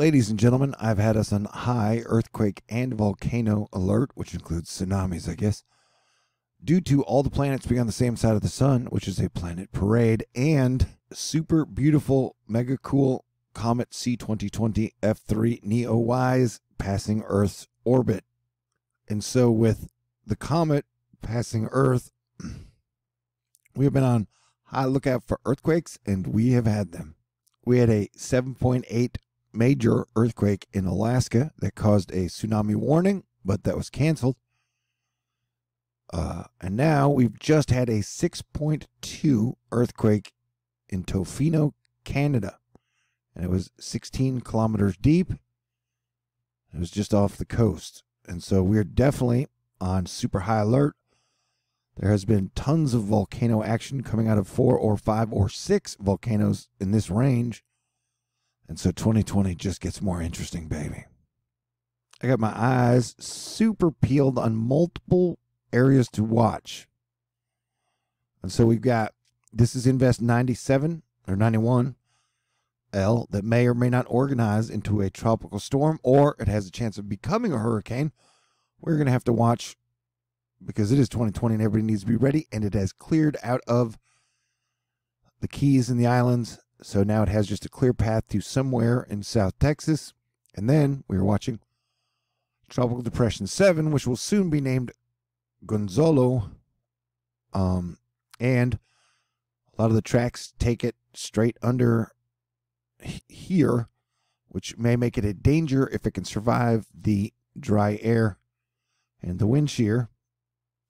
Ladies and gentlemen, I've had us on high earthquake and volcano alert, which includes tsunamis, I guess, due to all the planets being on the same side of the sun, which is a planet parade, and super beautiful, mega cool comet C2020 F3 Neowise passing Earth's orbit. And so with the comet passing Earth, we have been on high lookout for earthquakes, and we have had them. We had a 7.8 major earthquake in Alaska that caused a tsunami warning, but that was canceled. And now we've just had a 6.2 earthquake in Tofino, Canada, and it was 16 kilometers deep. It was just off the coast, and so we're definitely on super high alert. There has been tons of volcano action coming out of 4 or 5 or 6 volcanoes in this range. And so 2020 just gets more interesting, baby. I got my eyes super peeled on multiple areas to watch. And so we've got, this is Invest 97 or 91 L that may or may not organize into a tropical storm, or it has a chance of becoming a hurricane. We're going to have to watch because it is 2020 and everybody needs to be ready. And it has cleared out of the Keys and the islands. So now it has just a clear path to somewhere in South Texas. And then we are watching Tropical Depression 7, which will soon be named Gonzalo. And a lot of the tracks take it straight under here, which may make it a danger if it can survive the dry air and the wind shear.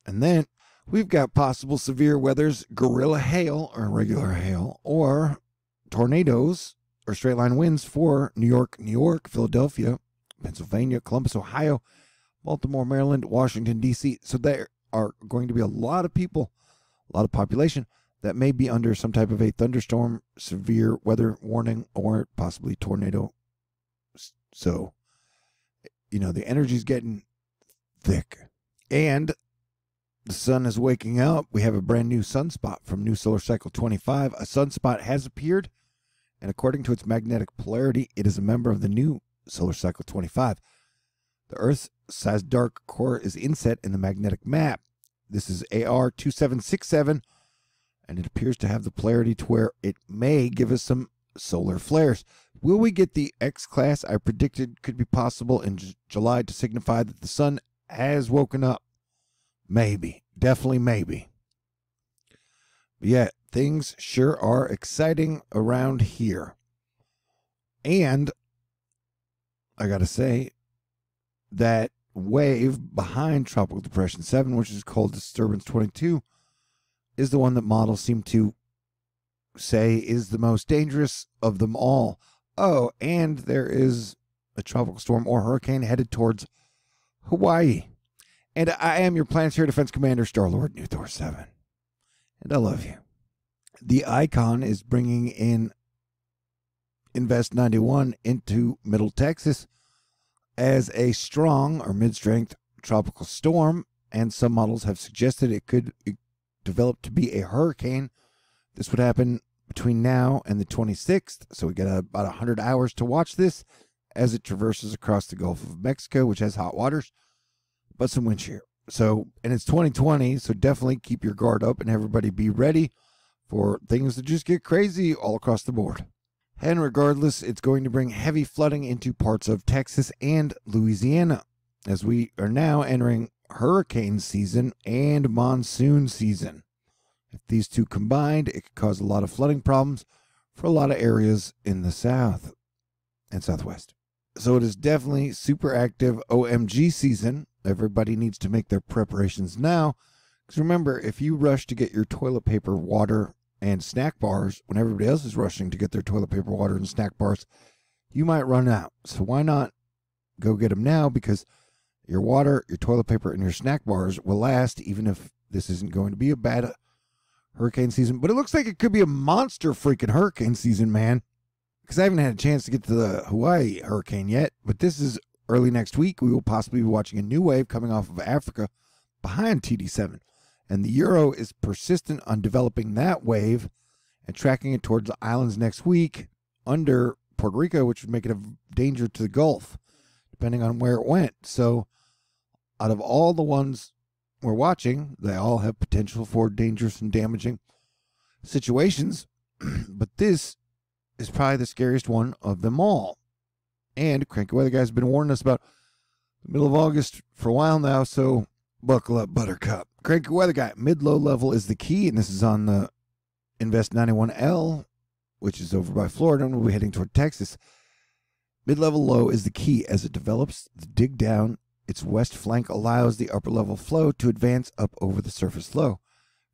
And then we've got possible severe weathers, gorilla hail or regular hail, or tornadoes or straight line winds for New York, New York, Philadelphia, Pennsylvania, Columbus, Ohio, Baltimore, Maryland, Washington, D.C. So there are going to be a lot of people, a lot of population that may be under some type of a thunderstorm, severe weather warning, or possibly tornado. So, you know, the energy's getting thick. And the sun is waking up. We have a brand new sunspot from new Solar Cycle 25. A sunspot has appeared, and according to its magnetic polarity, it is a member of the new Solar Cycle 25. The Earth's-sized dark core is inset in the magnetic map. This is AR 2767, and it appears to have the polarity to where it may give us some solar flares. Will we get the X-class I predicted could be possible in July to signify that the sun has woken up? Maybe. Definitely maybe. But yeah, things sure are exciting around here. And I gotta say, that wave behind Tropical Depression 7, which is called Disturbance 22, is the one that models seem to say is the most dangerous of them all. Oh, and there is a tropical storm or hurricane headed towards Hawaii. And I am your Planetary Defense Commander, Star-Lord, New Thor 7. And I love you. The Icon is bringing in Invest 91 into Middle Texas as a strong or mid-strength tropical storm. And some models have suggested it could develop to be a hurricane. This would happen between now and the 26th. So we got about 100 hours to watch this as it traverses across the Gulf of Mexico, which has hot waters, but some wind shear. So, and it's 2020, so definitely keep your guard up and everybody be ready for things to just get crazy all across the board. And regardless, it's going to bring heavy flooding into parts of Texas and Louisiana as we are now entering hurricane season and monsoon season. If these two combined, it could cause a lot of flooding problems for a lot of areas in the south and southwest. So it is definitely super active OMG season. Everybody needs to make their preparations now, because remember, if you rush to get your toilet paper, water, and snack bars when everybody else is rushing to get their toilet paper, water, and snack bars, you might run out. So why not go get them now, because your water, your toilet paper, and your snack bars will last, even if this isn't going to be a bad hurricane season. But it looks like it could be a monster freaking hurricane season, man, because I haven't had a chance to get to the Hawaii hurricane yet, but this is early next week. We will possibly be watching a new wave coming off of Africa behind TD7. And the Euro is persistent on developing that wave and tracking it towards the islands next week under Puerto Rico, which would make it a danger to the Gulf, depending on where it went. So out of all the ones we're watching, they all have potential for dangerous and damaging situations, but this is probably the scariest one of them all. And Cranky Weather Guy's been warning us about the middle of August for a while now, so buckle up, Buttercup. Cranky Weather Guy, mid-low level is the key, and this is on the Invest 91 L, which is over by Florida, and we'll be heading toward Texas. Mid-level low is the key as it develops the dig down. Its west flank allows the upper level flow to advance up over the surface low.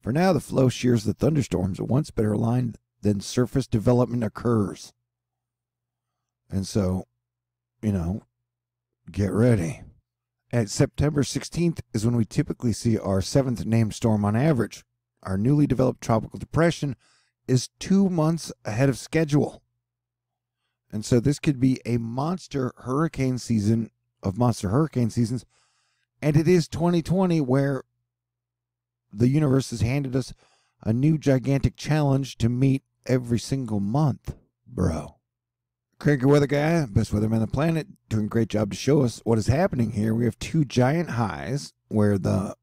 For now, the flow shears the thunderstorms. Once better aligned, then surface development occurs. And so, you know, get ready. At September 16th is when we typically see our 7th named storm on average. Our newly developed tropical depression is 2 months ahead of schedule. And so this could be a monster hurricane season of monster hurricane seasons, and it is 2020 where the universe has handed us a new gigantic challenge to meet every single month, bro. Cranky Weather Guy, best weatherman on the planet, doing a great job to show us what is happening here. We have two giant highs where the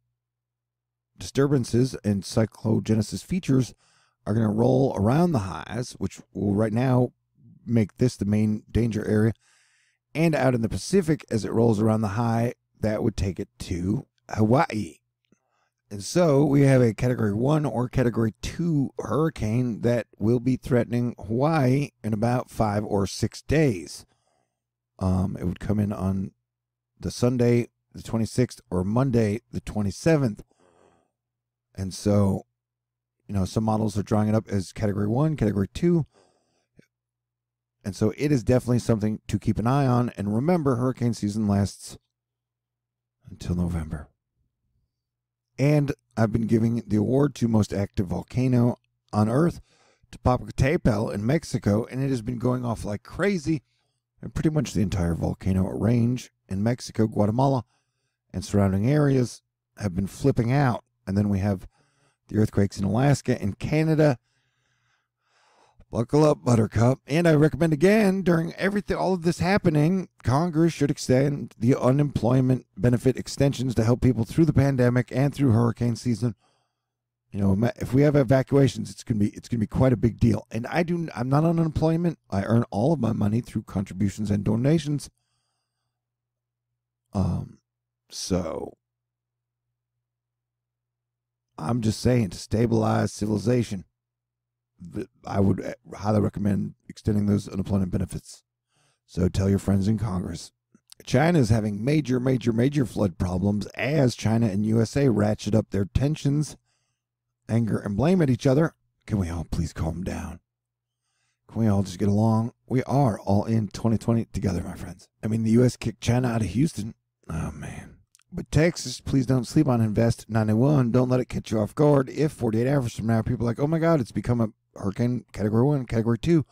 disturbances and cyclogenesis features are going to roll around the highs, which will right now make this the main danger area. And out in the Pacific, as it rolls around the high, that would take it to Hawaii. And so we have a Category 1 or Category 2 hurricane that will be threatening Hawaii in about 5 or 6 days. It would come in on the Sunday, the 26th, or Monday, the 27th. And so, you know, some models are drawing it up as Category 1, Category 2. And so it is definitely something to keep an eye on. And remember, hurricane season lasts until November. And I've been giving the award to most active volcano on Earth to Popocatépetl in Mexico. And it has been going off like crazy. And pretty much the entire volcano range in Mexico, Guatemala, and surrounding areas have been flipping out. And then we have the earthquakes in Alaska and Canada. Buckle up, Buttercup. And I recommend again, during everything, all of this happening, Congress should extend the unemployment benefit extensions to help people through the pandemic and through hurricane season. You know, if we have evacuations, it's gonna be quite a big deal. And I'm not on unemployment. I earn all of my money through contributions and donations. So I'm just saying, to stabilize civilization, I would highly recommend extending those unemployment benefits. So tell your friends in Congress. China is having major, major, major flood problems as China and USA ratchet up their tensions, anger, and blame at each other. Can we all please calm down? Can we all just get along? We are all in 2020 together, my friends. I mean, the U.S. kicked China out of Houston. Oh, man. But Texas, please don't sleep on Invest 91. Don't let it catch you off guard. If 48 hours from now, people are like, oh my God, it's become a hurricane Category 1, Category 2.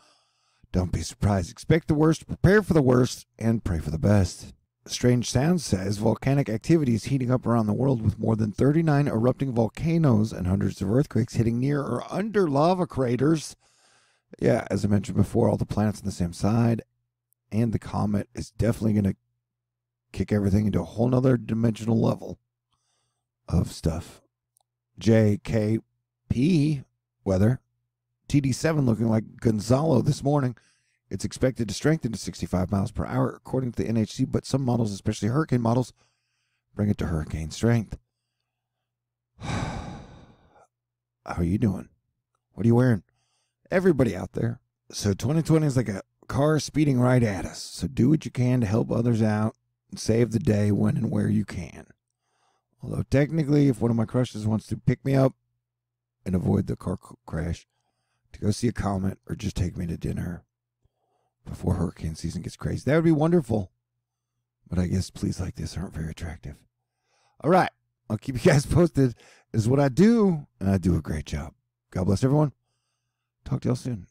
Don't be surprised. Expect the worst, prepare for the worst, and pray for the best. Strange Sounds says volcanic activity is heating up around the world with more than 39 erupting volcanoes and hundreds of earthquakes hitting near or under lava craters. Yeah, as I mentioned before, all the planets on the same side, and the comet is definitely going to kick everything into a whole nother dimensional level of stuff. JKP weather. TD7 looking like Gonzalo this morning. It's expected to strengthen to 65 miles per hour according to the NHC, but some models, especially hurricane models, bring it to hurricane strength. How are you doing? What are you wearing? Everybody out there. So 2020 is like a car speeding right at us. So do what you can to help others out and save the day when and where you can. Although technically, if one of my crushes wants to pick me up and avoid the car crash, to go see a comet, or just take me to dinner before hurricane season gets crazy, that would be wonderful. But I guess pleas like this aren't very attractive. All right, I'll keep you guys posted. This is what I do, and I do a great job. God bless everyone. Talk to y'all soon.